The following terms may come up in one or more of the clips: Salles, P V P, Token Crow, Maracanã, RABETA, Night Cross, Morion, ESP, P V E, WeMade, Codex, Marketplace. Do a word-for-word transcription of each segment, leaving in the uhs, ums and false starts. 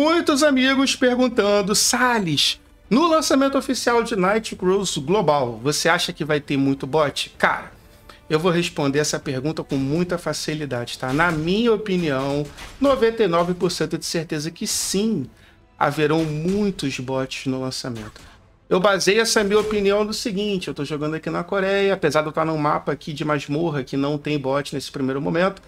Muitos amigos perguntando: Salles, no lançamento oficial de Night Cross Global, você acha que vai ter muito bot? Cara, eu vou responder essa pergunta com muita facilidade, tá? Na minha opinião, noventa e nove por cento de certeza que sim, haverão muitos bots no lançamento. Eu baseio essa minha opinião no seguinte: eu tô jogando aqui na Coreia, apesar de eu estar num mapa aqui de masmorra que não tem bot nesse primeiro momento,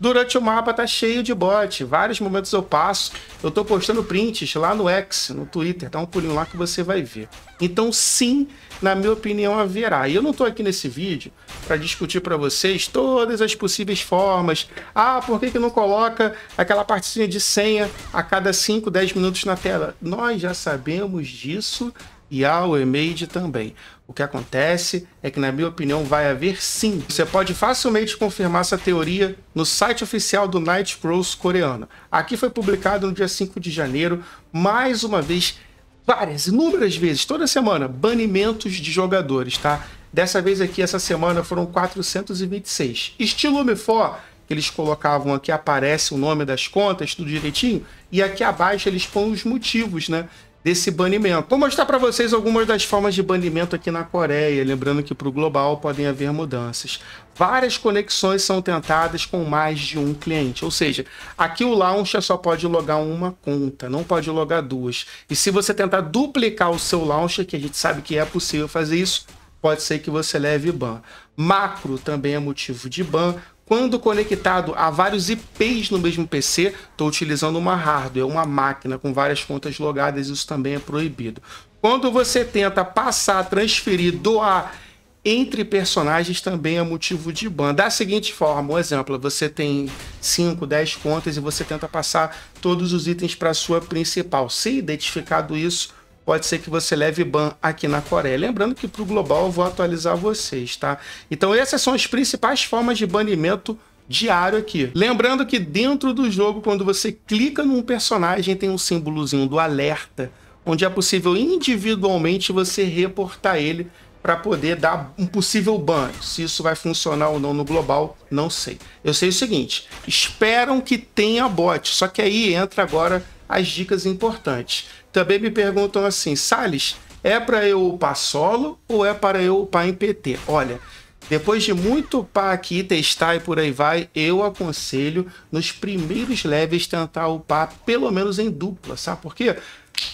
durante o mapa tá cheio de bot, vários momentos eu passo, eu tô postando prints lá no X, no Twitter, dá um pulinho lá que você vai ver. Então sim, na minha opinião haverá. E eu não tô aqui nesse vídeo para discutir para vocês todas as possíveis formas. Ah, por que que não coloca aquela partezinha de senha a cada cinco, dez minutos na tela? Nós já sabemos disso e a WeMade também. O que acontece é que, na minha opinião, vai haver sim. Você pode facilmente confirmar essa teoria no site oficial do Night Cross coreano. Aqui foi publicado no dia cinco de janeiro, mais uma vez, várias, inúmeras vezes, toda semana, banimentos de jogadores, tá? Dessa vez aqui, essa semana, foram quatrocentos e vinte e seis. Estilo M F O, que eles colocavam aqui, aparece o nome das contas, tudo direitinho, e aqui abaixo eles põem os motivos, né, desse banimento. Vou mostrar para vocês algumas das formas de banimento aqui na Coreia, lembrando que para o global podem haver mudanças. Várias conexões são tentadas com mais de um cliente, ou seja, aqui o launcher só pode logar uma conta, não pode logar duas. E se você tentar duplicar o seu launcher, que a gente sabe que é possível fazer isso, pode ser que você leve ban. Macro também é motivo de ban quando conectado a vários I Ps no mesmo P C. Estou utilizando uma hardware, uma máquina com várias contas logadas, isso também é proibido. Quando você tenta passar, transferir, doar entre personagens, também é motivo de ban. Da seguinte forma, um exemplo: você tem cinco, dez contas e você tenta passar todos os itens para a sua principal. Se identificado isso, pode ser que você leve ban aqui na Coreia. Lembrando que para o global eu vou atualizar vocês, tá? Então essas são as principais formas de banimento diário aqui. Lembrando que dentro do jogo, quando você clica num personagem, tem um símbolozinho do alerta, onde é possível individualmente você reportar ele para poder dar um possível ban. Se isso vai funcionar ou não no global, não sei. Eu sei o seguinte: esperam que tenha bot, só que aí entra agora as dicas importantes. Também me perguntam assim: Salles, é para eu upar solo ou é para eu upar em P T? Olha, depois de muito upar aqui, testar e por aí vai, eu aconselho nos primeiros levels tentar upar pelo menos em dupla, sabe por quê?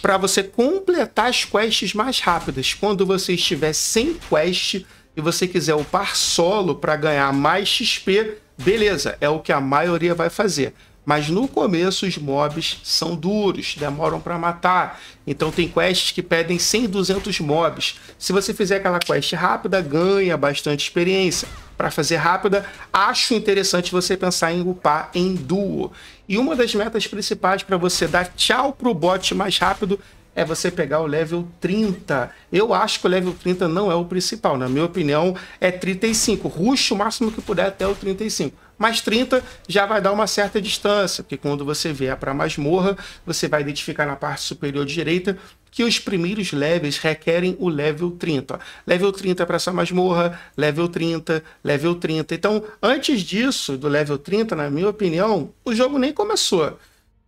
Para você completar as quests mais rápidas. Quando você estiver sem quest e você quiser upar solo para ganhar mais X P, beleza, é o que a maioria vai fazer. Mas no começo os mobs são duros, demoram para matar. Então tem quests que pedem cem, duzentos mobs. Se você fizer aquela quest rápida, ganha bastante experiência. Para fazer rápida, acho interessante você pensar em upar em duo. E uma das metas principais para você dar tchau pro bot mais rápido é você pegar o level trinta. Eu acho que o level trinta não é o principal. Na minha opinião, é trinta e cinco. Rush o máximo que puder até o trinta e cinco. Mas trinta já vai dar uma certa distância, porque quando você vier para a masmorra, você vai identificar na parte superior direita que os primeiros levels requerem o level trinta. Level trinta para essa masmorra, level trinta, level trinta. Então, antes disso, do level trinta, na minha opinião, o jogo nem começou.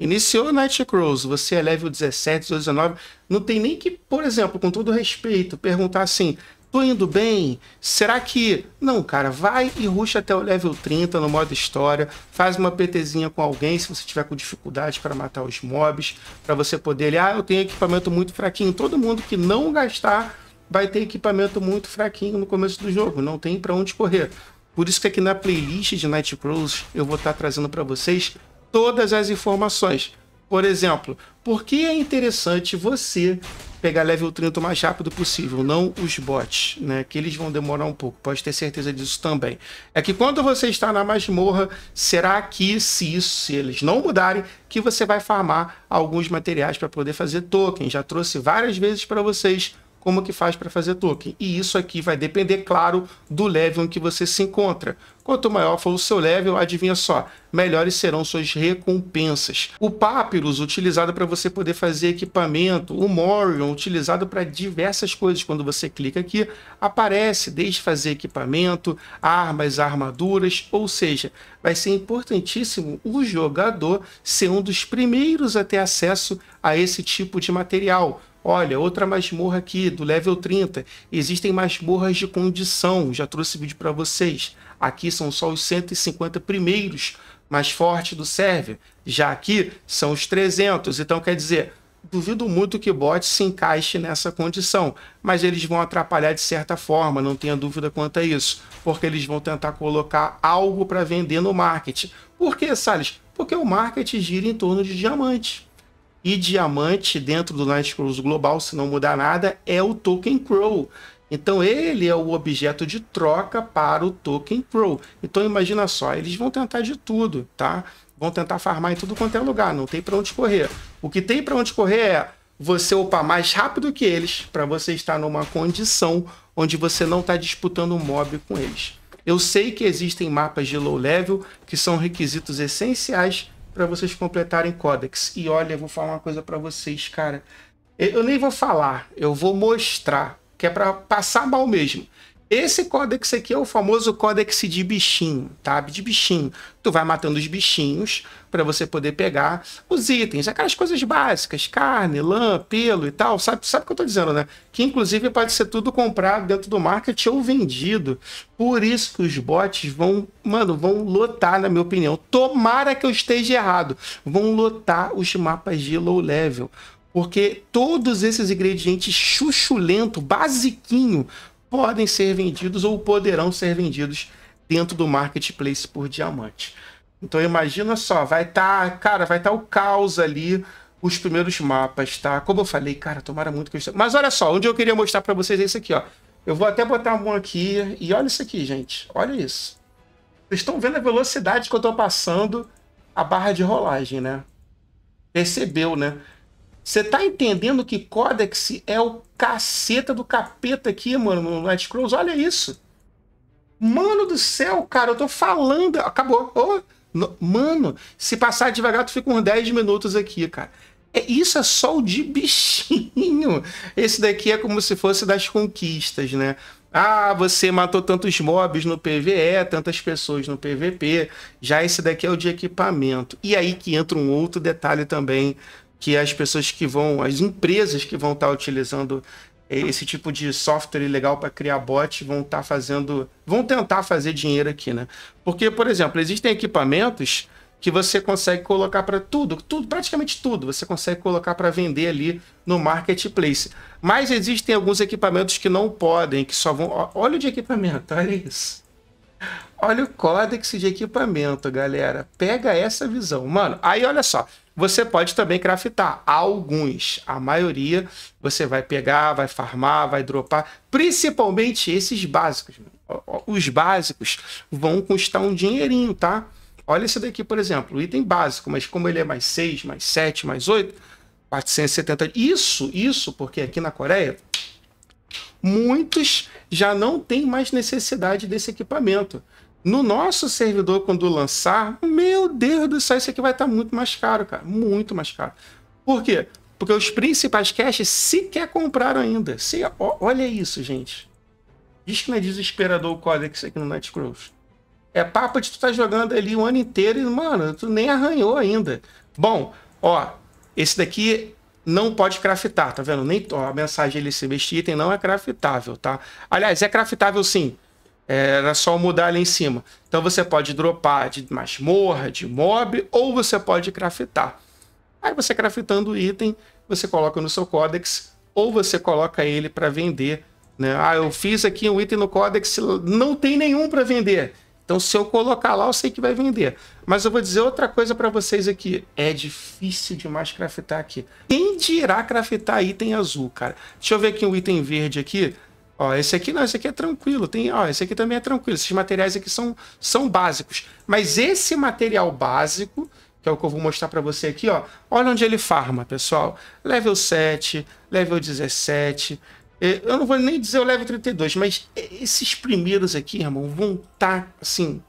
Iniciou Night Cross, você é level dezessete, dezenove, não tem nem que, por exemplo, com todo respeito, perguntar assim: tô indo bem? Será que... Não, cara, vai e rusha até o level trinta no modo história, faz uma PTzinha com alguém, se você tiver com dificuldade para matar os mobs, para você poder... Ah, eu tenho equipamento muito fraquinho. Todo mundo que não gastar vai ter equipamento muito fraquinho no começo do jogo, não tem para onde correr. Por isso que aqui na playlist de Night Cross eu vou estar trazendo para vocês todas as informações. Por exemplo, por que é interessante você pegar level trinta o mais rápido possível, não os bots, né? Que eles vão demorar um pouco, pode ter certeza disso também. É que quando você está na masmorra, será que se isso, se eles não mudarem, que você vai farmar alguns materiais para poder fazer token? Já trouxe várias vezes para vocês como que faz para fazer token. E isso aqui vai depender, claro, do level em que você se encontra. Quanto maior for o seu level, adivinha só, melhores serão suas recompensas. O Papyrus, utilizado para você poder fazer equipamento, o Morion, utilizado para diversas coisas. Quando você clica aqui, aparece desde fazer equipamento, armas, armaduras, ou seja, vai ser importantíssimo o jogador ser um dos primeiros a ter acesso a esse tipo de material. Olha, outra masmorra aqui, do level trinta. Existem masmorras de condição, já trouxe vídeo para vocês. Aqui são só os cento e cinquenta primeiros mais fortes do server. Já aqui são os trezentos, então quer dizer, duvido muito que bot se encaixe nessa condição, mas eles vão atrapalhar de certa forma, não tenha dúvida quanto a isso, porque eles vão tentar colocar algo para vender no market. Por que, Salles? Porque o market gira em torno de diamante. E diamante dentro do Night Cross Global, se não mudar nada, é o Token Crow. Então ele é o objeto de troca para o Token Crow. Então imagina só, eles vão tentar de tudo, tá? Vão tentar farmar em tudo quanto é lugar, não tem para onde correr. O que tem para onde correr é você upar mais rápido que eles, para você estar numa condição onde você não está disputando um mob com eles. Eu sei que existem mapas de low level, que são requisitos essenciais para vocês completarem Codex. E olha, eu vou falar uma coisa para vocês, cara. Eu nem vou falar, eu vou mostrar, que é para passar mal mesmo. Esse Codex aqui é o famoso Codex de bichinho, tá? De bichinho. Tu vai matando os bichinhos para você poder pegar os itens, aquelas coisas básicas, carne, lã, pelo e tal. Sabe, sabe o que eu tô dizendo, né? Que inclusive pode ser tudo comprado dentro do market ou vendido. Por isso que os bots vão, mano, vão lotar, na minha opinião. Tomara que eu esteja errado. Vão lotar os mapas de low level. Porque todos esses ingredientes chuchulento, basiquinho, podem ser vendidos ou poderão ser vendidos dentro do Marketplace por diamante. Então imagina só, vai estar, tá, cara, vai estar tá o caos ali, os primeiros mapas, tá? Como eu falei, cara, tomara muito que eu esteja... Mas olha só, onde eu queria mostrar para vocês é isso aqui, ó. Eu vou até botar a mão aqui e olha isso aqui, gente. Olha isso. Vocês estão vendo a velocidade que eu estou passando a barra de rolagem, né? Percebeu, né? Você tá entendendo que Codex é o caceta do capeta aqui, mano, no Night Cross? Olha isso. Mano do céu, cara, eu tô falando. Acabou. Oh, no... Mano, se passar devagar, tu fica uns dez minutos aqui, cara. É, isso é só o de bichinho. Esse daqui é como se fosse das conquistas, né? Ah, você matou tantos mobs no P V E, tantas pessoas no P V P. Já esse daqui é o de equipamento. E aí que entra um outro detalhe também, que as pessoas que vão, as empresas que vão estar utilizando esse tipo de software ilegal para criar bot vão estar fazendo, vão tentar fazer dinheiro aqui, né? Porque, por exemplo, existem equipamentos que você consegue colocar para tudo, tudo, praticamente tudo, você consegue colocar para vender ali no marketplace. Mas existem alguns equipamentos que não podem, que só vão... Olha o de equipamento, olha isso. Olha o Codex de equipamento, galera. Pega essa visão. Mano, aí olha só. Você pode também craftar alguns, a maioria você vai pegar, vai farmar, vai dropar, principalmente esses básicos. Os básicos vão custar um dinheirinho, tá? Olha esse daqui, por exemplo, o item básico, mas como ele é mais seis, mais sete, mais oito, quatrocentos e setenta. Isso, isso, porque aqui na Coreia, muitos já não têm mais necessidade desse equipamento. No nosso servidor, quando lançar, meu Deus do céu, isso aqui vai estar muito mais caro, cara. Muito mais caro. Por quê? Porque os principais caches sequer compraram ainda. Se, ó, olha isso, gente. Diz que não é desesperador o Codex aqui no Night Cross. É papo de tu tá jogando ali o ano inteiro e, mano, tu nem arranhou ainda. Bom, ó, esse daqui... não pode craftar, tá vendo? Nem, ó, a mensagem ali, esse item não é craftável, tá? Aliás, é craftável sim. Era só mudar ali em cima. Então você pode dropar de masmorra, de mob, ou você pode craftar. Aí você craftando o item, você coloca no seu Codex, ou você coloca ele para vender, né? Ah, eu fiz aqui um item no Codex, não tem nenhum para vender. Então se eu colocar lá, eu sei que vai vender. Mas eu vou dizer outra coisa para vocês aqui. É difícil demais craftar aqui. Quem dirá craftar item azul, cara? Deixa eu ver aqui um item verde aqui. Ó, esse aqui não, esse aqui é tranquilo. Tem, ó, esse aqui também é tranquilo. Esses materiais aqui são, são básicos. Mas esse material básico, que é o que eu vou mostrar para você aqui, ó. Olha onde ele farma, pessoal. Level sete, level dezessete. Eu não vou nem dizer o level trinta e dois, mas esses primeiros aqui, irmão, vão estar assim...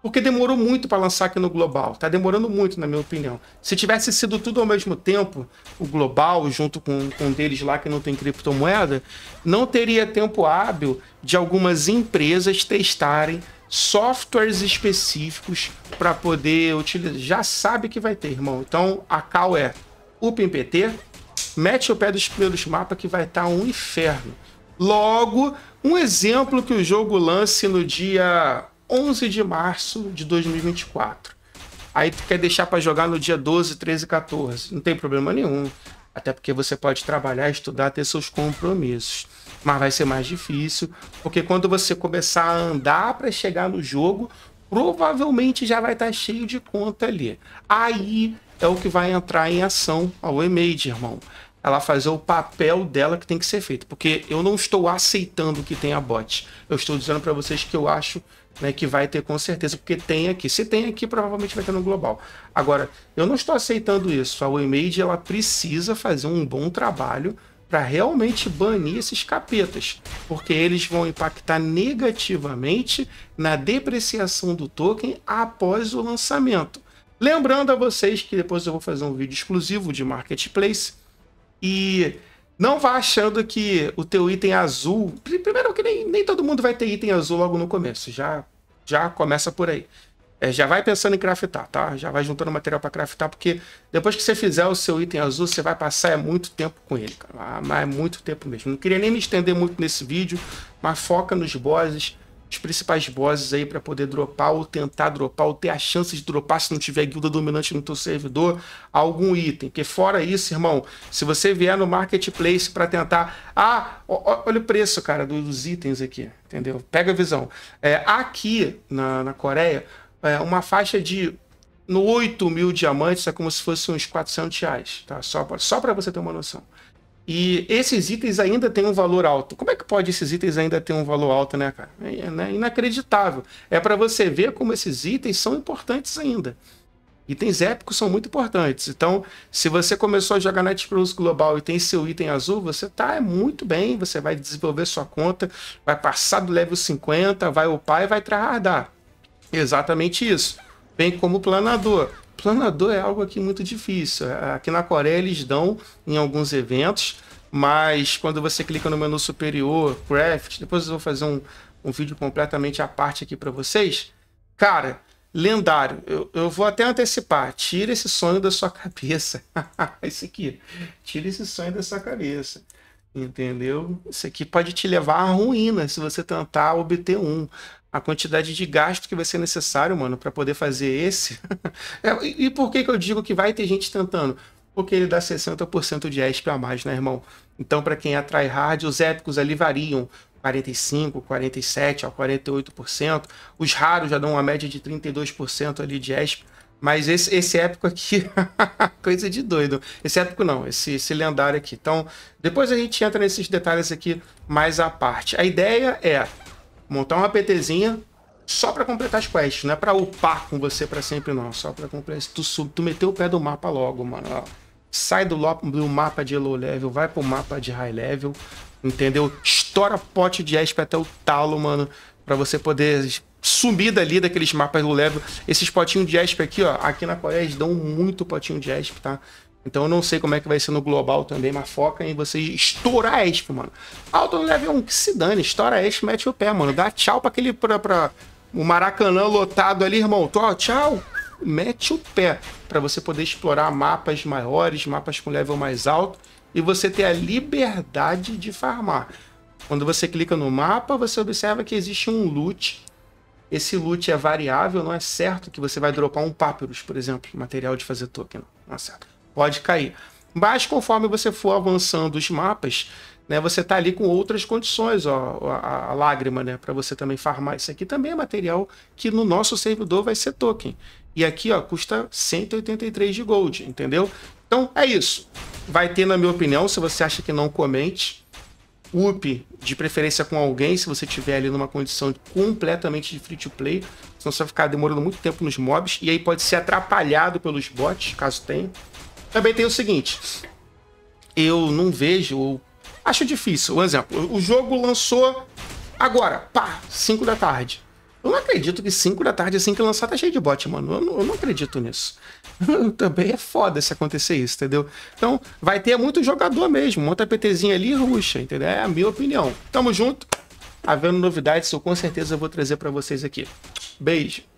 Porque demorou muito para lançar aqui no global. Tá demorando muito, na minha opinião. Se tivesse sido tudo ao mesmo tempo, o global, junto com, com um deles lá que não tem criptomoeda, não teria tempo hábil de algumas empresas testarem softwares específicos para poder utilizar. Já sabe que vai ter, irmão. Então, a cal é UPMPT, mete o pé dos primeiros mapas que vai estar um inferno. Logo, um exemplo que o jogo lance no dia... onze de março de dois mil e vinte e quatro. Aí tu quer deixar para jogar no dia doze, treze, quatorze. Não tem problema nenhum. Até porque você pode trabalhar, estudar, ter seus compromissos. Mas vai ser mais difícil, porque quando você começar a andar para chegar no jogo, provavelmente já vai estar cheio de conta ali. Aí é o que vai entrar em ação a WeMade, irmão. Ela fazer o papel dela que tem que ser feito. Porque eu não estou aceitando que tenha bot. Eu estou dizendo para vocês que eu acho... Né, que vai ter com certeza, porque tem aqui. Se tem aqui, provavelmente vai ter no global. Agora, eu não estou aceitando isso. A WeMade, ela precisa fazer um bom trabalho para realmente banir esses capetas, porque eles vão impactar negativamente na depreciação do token após o lançamento. Lembrando a vocês que depois eu vou fazer um vídeo exclusivo de Marketplace e... Não vá achando que o teu item azul... Primeiro que nem, nem todo mundo vai ter item azul logo no começo. Já, já começa por aí. É, já vai pensando em craftar, tá? Já vai juntando material para craftar, porque depois que você fizer o seu item azul, você vai passar é muito tempo com ele, cara. Mas é muito tempo mesmo. Não queria nem me estender muito nesse vídeo, mas foca nos bosses, os principais bosses aí para poder dropar ou tentar dropar, ou ter a chance de dropar se não tiver guilda dominante no teu servidor, algum item. Porque fora isso, irmão, se você vier no Marketplace para tentar... Ah, olha o preço, cara, dos itens aqui, entendeu? Pega a visão. É, aqui na, na Coreia, é uma faixa de no oito mil diamantes é como se fosse uns quatrocentos reais, tá? Só para só para você ter uma noção. E esses itens ainda têm um valor alto. Como é que pode esses itens ainda ter um valor alto, né, cara? É inacreditável. É para você ver como esses itens são importantes ainda. Itens épicos são muito importantes. Então, se você começou a jogar Night Cross Global e tem seu item azul, você tá muito bem, você vai desenvolver sua conta, vai passar do level cinquenta, vai upar e vai tryhardar. Exatamente isso. Bem como o planador. Planador é algo aqui muito difícil. Aqui na Coreia eles dão em alguns eventos, mas quando você clica no menu superior, craft, depois eu vou fazer um, um vídeo completamente à parte aqui para vocês. Cara, lendário. Eu, eu vou até antecipar. Tira esse sonho da sua cabeça. Esse aqui. Tira esse sonho da sua cabeça. Entendeu? Isso aqui pode te levar à ruína se você tentar obter um. A quantidade de gasto que vai ser necessário, mano, para poder fazer esse. e, e por que que eu digo que vai ter gente tentando? Porque ele dá sessenta por cento de E S P a mais, né, irmão? Então, para quem é tryhard, os épicos ali variam quarenta e cinco por cento, quarenta e sete por cento, quarenta e oito por cento. Os raros já dão uma média de trinta e dois por cento ali de E S P. Mas esse, esse épico aqui, coisa de doido. Esse épico não, esse, esse lendário aqui. Então, depois a gente entra nesses detalhes aqui mais à parte. A ideia é montar uma PTzinha só para completar as quests. Não é para upar com você para sempre, não. Só para completar. Tu, sub, tu meteu o pé do mapa logo, mano. Ó, sai do, do mapa de low level, vai pro mapa de high level. Entendeu? Estoura pote de E S P até o talo, mano. Para você poder... sumida ali daqueles mapas do level. Esses potinhos de E S P aqui, ó, aqui na Coreia eles dão muito potinho de E S P, tá? Então eu não sei como é que vai ser no global também, mas foca em você estourar a E S P, mano. Alto level um, que se dane, estoura a E S P, mete o pé, mano. Dá tchau pra aquele, pra, pra o Maracanã lotado ali, irmão. Tó, tchau, mete o pé pra você poder explorar mapas maiores, mapas com level mais alto e você ter a liberdade de farmar. Quando você clica no mapa, você observa que existe um loot. Esse loot é variável, não é certo que você vai dropar um papyrus, por exemplo, material de fazer token, não é certo. Pode cair. Mas conforme você for avançando os mapas, né, você tá ali com outras condições, ó, a, a lágrima, né, para você também farmar. Isso aqui também é material que no nosso servidor vai ser token. E aqui, ó, custa cento e oitenta e três de gold, entendeu? Então é isso. Vai ter, na minha opinião, se você acha que não, comente. U P, de preferência com alguém, se você tiver ali numa condição completamente de free to play, senão você vai ficar demorando muito tempo nos mobs, e aí pode ser atrapalhado pelos bots, caso tenha. Também tem o seguinte, eu não vejo, ou acho difícil. Um exemplo, o jogo lançou agora, pá, cinco da tarde. Eu não acredito que cinco da tarde, assim que lançar, tá cheio de bot, mano. Eu não, eu não acredito nisso. Também é foda se acontecer isso, entendeu? Então, vai ter muito jogador mesmo. Monta a PTzinha ali e ruxa, entendeu? É a minha opinião. Tamo junto. Havendo novidades, eu com certeza vou trazer pra vocês aqui. Beijo.